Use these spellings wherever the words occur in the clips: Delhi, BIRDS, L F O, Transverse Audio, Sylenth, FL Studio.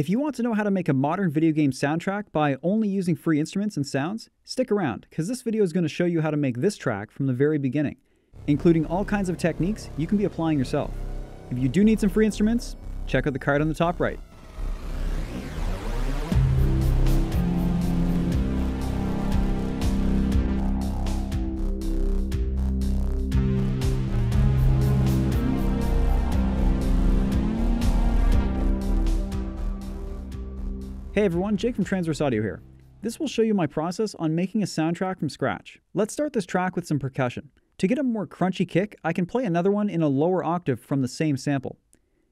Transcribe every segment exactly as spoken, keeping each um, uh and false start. If you want to know how to make a modern video game soundtrack by only using free instruments and sounds, stick around, because this video is going to show you how to make this track from the very beginning, including all kinds of techniques you can be applying yourself. If you do need some free instruments, check out the card on the top right. Hey everyone, Jake from Transverse Audio here. This will show you my process on making a soundtrack from scratch. Let's start this track with some percussion. To get a more crunchy kick, I can play another one in a lower octave from the same sample.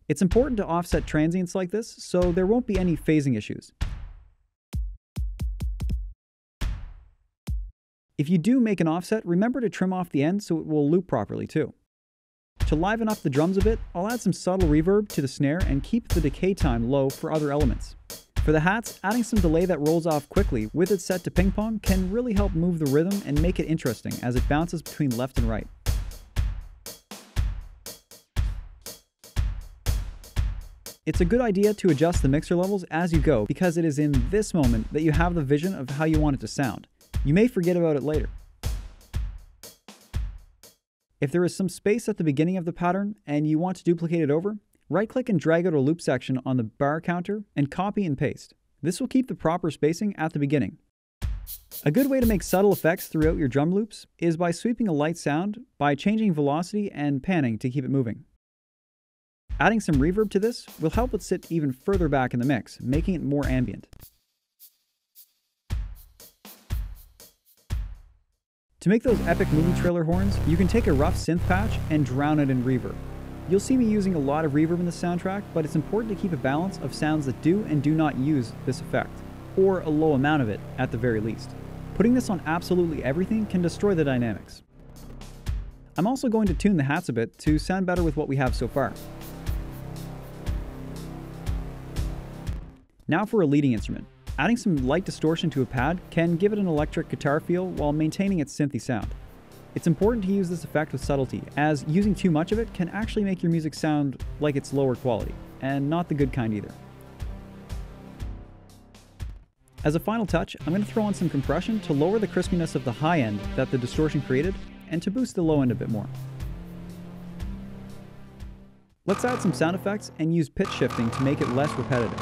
It's important to offset transients like this, so there won't be any phasing issues. If you do make an offset, remember to trim off the end so it will loop properly too. To liven up the drums a bit, I'll add some subtle reverb to the snare and keep the decay time low for other elements. For the hats, adding some delay that rolls off quickly with it set to ping pong can really help move the rhythm and make it interesting as it bounces between left and right. It's a good idea to adjust the mixer levels as you go because it is in this moment that you have the vision of how you want it to sound. You may forget about it later. If there is some space at the beginning of the pattern and you want to duplicate it over, right-click and drag out a loop section on the bar counter and copy and paste. This will keep the proper spacing at the beginning. A good way to make subtle effects throughout your drum loops is by sweeping a light sound by changing velocity and panning to keep it moving. Adding some reverb to this will help it sit even further back in the mix, making it more ambient. To make those epic movie trailer horns, you can take a rough synth patch and drown it in reverb. You'll see me using a lot of reverb in the soundtrack, but it's important to keep a balance of sounds that do and do not use this effect, or a low amount of it at the very least. Putting this on absolutely everything can destroy the dynamics. I'm also going to tune the hats a bit to sound better with what we have so far. Now for a leading instrument. Adding some light distortion to a pad can give it an electric guitar feel while maintaining its synthy sound. It's important to use this effect with subtlety, as using too much of it can actually make your music sound like it's lower quality, and not the good kind either. As a final touch, I'm going to throw on some compression to lower the crispiness of the high end that the distortion created, and to boost the low end a bit more. Let's add some sound effects and use pitch shifting to make it less repetitive.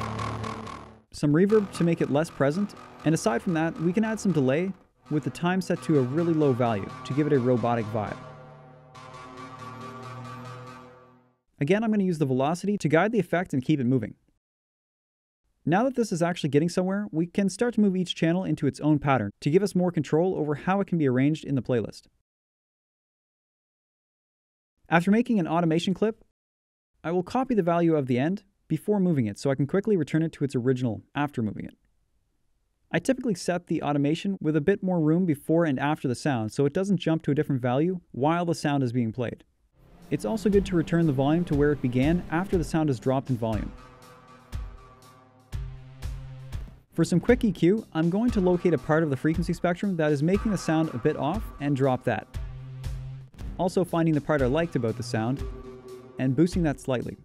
Some reverb to make it less present, and aside from that, we can add some delay, with the time set to a really low value to give it a robotic vibe. Again, I'm going to use the velocity to guide the effect and keep it moving. Now that this is actually getting somewhere, we can start to move each channel into its own pattern to give us more control over how it can be arranged in the playlist. After making an automation clip, I will copy the value of the end before moving it so I can quickly return it to its original after moving it. I typically set the automation with a bit more room before and after the sound so it doesn't jump to a different value while the sound is being played. It's also good to return the volume to where it began after the sound is dropped in volume. For some quick E Q, I'm going to locate a part of the frequency spectrum that is making the sound a bit off and drop that. Also finding the part I liked about the sound and boosting that slightly.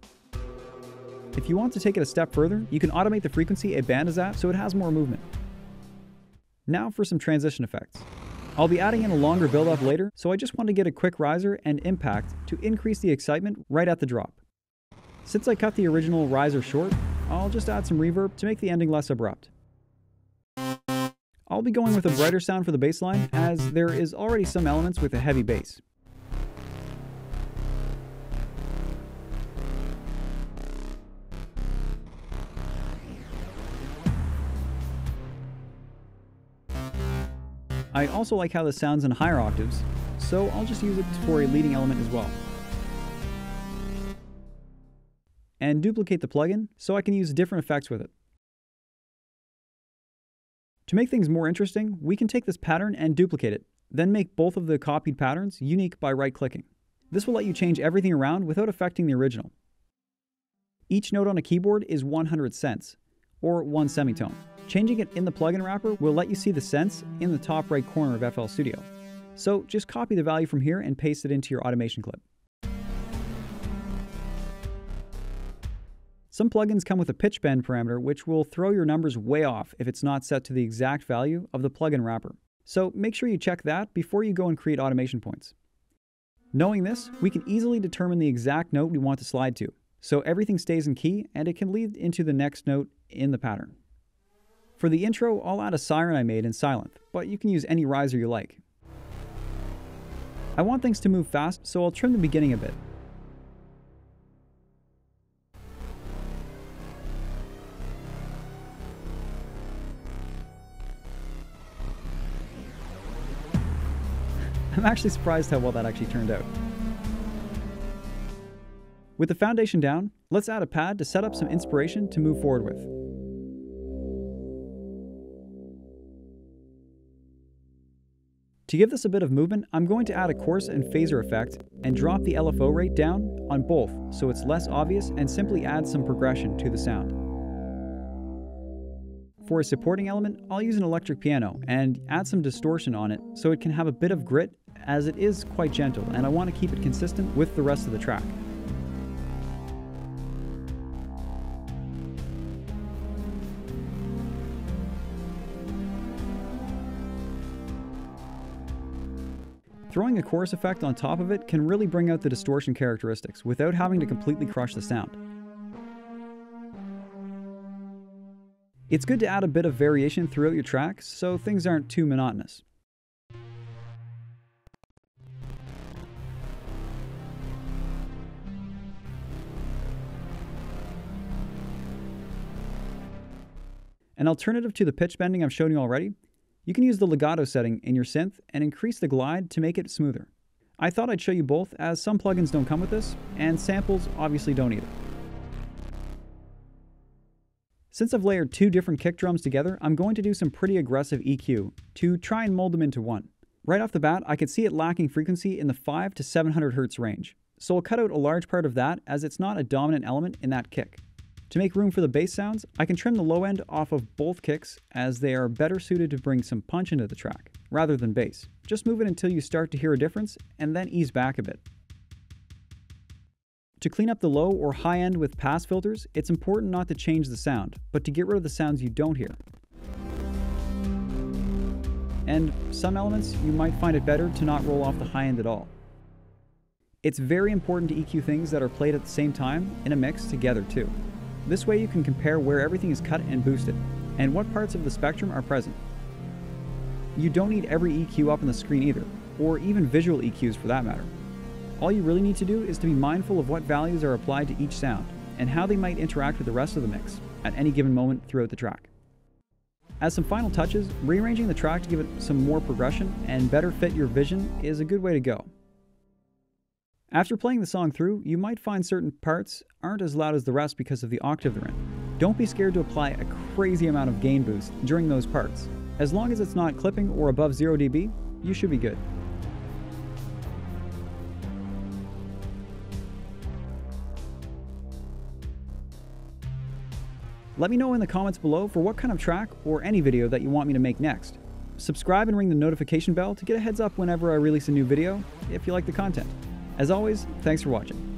If you want to take it a step further, you can automate the frequency a band is at so it has more movement. Now for some transition effects. I'll be adding in a longer build-up later, so I just want to get a quick riser and impact to increase the excitement right at the drop. Since I cut the original riser short, I'll just add some reverb to make the ending less abrupt. I'll be going with a brighter sound for the bass line, as there is already some elements with a heavy bass. I also like how this sounds in higher octaves, so I'll just use it for a leading element as well. And duplicate the plugin so I can use different effects with it. To make things more interesting, we can take this pattern and duplicate it, then make both of the copied patterns unique by right-clicking. This will let you change everything around without affecting the original. Each note on a keyboard is one hundred cents, or one semitone. Changing it in the plugin wrapper will let you see the cents in the top right corner of F L Studio. So just copy the value from here and paste it into your automation clip. Some plugins come with a pitch bend parameter, which will throw your numbers way off if it's not set to the exact value of the plugin wrapper. So make sure you check that before you go and create automation points. Knowing this, we can easily determine the exact note we want to slide to, so everything stays in key and it can lead into the next note in the pattern. For the intro, I'll add a siren I made in Sylenth, but you can use any riser you like. I want things to move fast, so I'll trim the beginning a bit. I'm actually surprised how well that actually turned out. With the foundation down, let's add a pad to set up some inspiration to move forward with. To give this a bit of movement, I'm going to add a coarse and phaser effect and drop the L F O rate down on both so it's less obvious, and simply add some progression to the sound. For a supporting element, I'll use an electric piano and add some distortion on it so it can have a bit of grit, as it is quite gentle and I want to keep it consistent with the rest of the track. Throwing a chorus effect on top of it can really bring out the distortion characteristics without having to completely crush the sound. It's good to add a bit of variation throughout your tracks so things aren't too monotonous. An alternative to the pitch bending I've shown you already, you can use the legato setting in your synth and increase the glide to make it smoother. I thought I'd show you both, as some plugins don't come with this, and samples obviously don't either. Since I've layered two different kick drums together, I'm going to do some pretty aggressive E Q to try and mold them into one. Right off the bat, I could see it lacking frequency in the five to seven hundred hertz range, so I'll cut out a large part of that as it's not a dominant element in that kick. To make room for the bass sounds, I can trim the low end off of both kicks, as they are better suited to bring some punch into the track, rather than bass. Just move it until you start to hear a difference, and then ease back a bit. To clean up the low or high end with pass filters, it's important not to change the sound, but to get rid of the sounds you don't hear. And some elements, you might find it better to not roll off the high end at all. It's very important to E Q things that are played at the same time in a mix together too. This way you can compare where everything is cut and boosted, and what parts of the spectrum are present. You don't need every E Q up on the screen either, or even visual E Qs for that matter. All you really need to do is to be mindful of what values are applied to each sound, and how they might interact with the rest of the mix at any given moment throughout the track. As some final touches, rearranging the track to give it some more progression and better fit your vision is a good way to go. After playing the song through, you might find certain parts aren't as loud as the rest because of the octave they're in. Don't be scared to apply a crazy amount of gain boost during those parts. As long as it's not clipping or above zero D B, you should be good. Let me know in the comments below for what kind of track or any video that you want me to make next. Subscribe and ring the notification bell to get a heads up whenever I release a new video if you like the content. As always, thanks for watching.